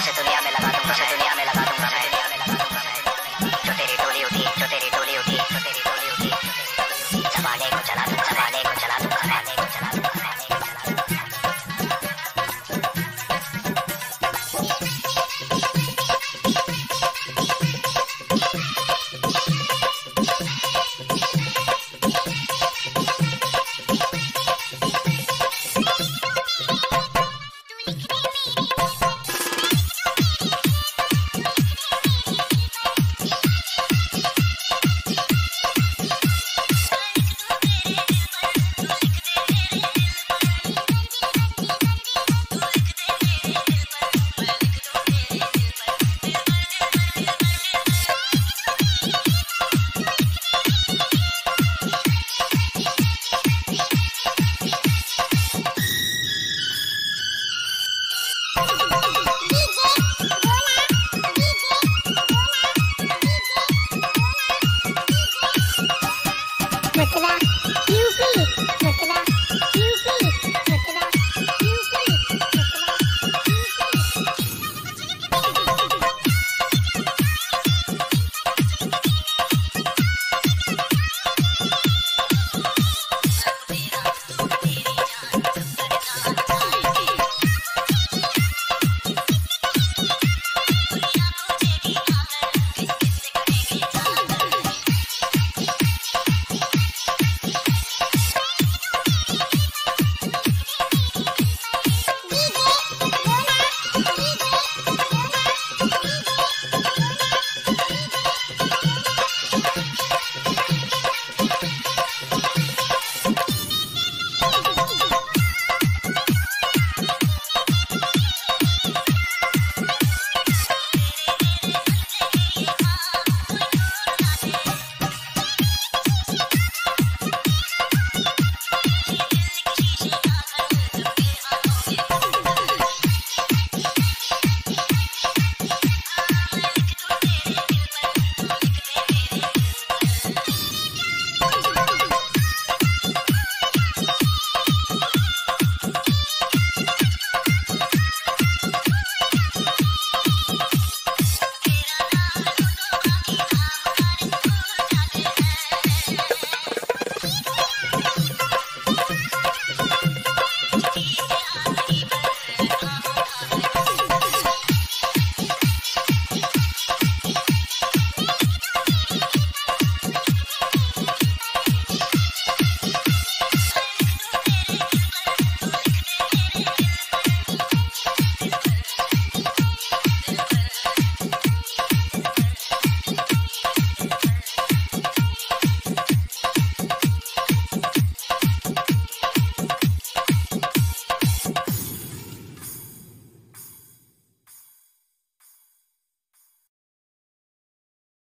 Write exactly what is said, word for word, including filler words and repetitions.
José Tulia.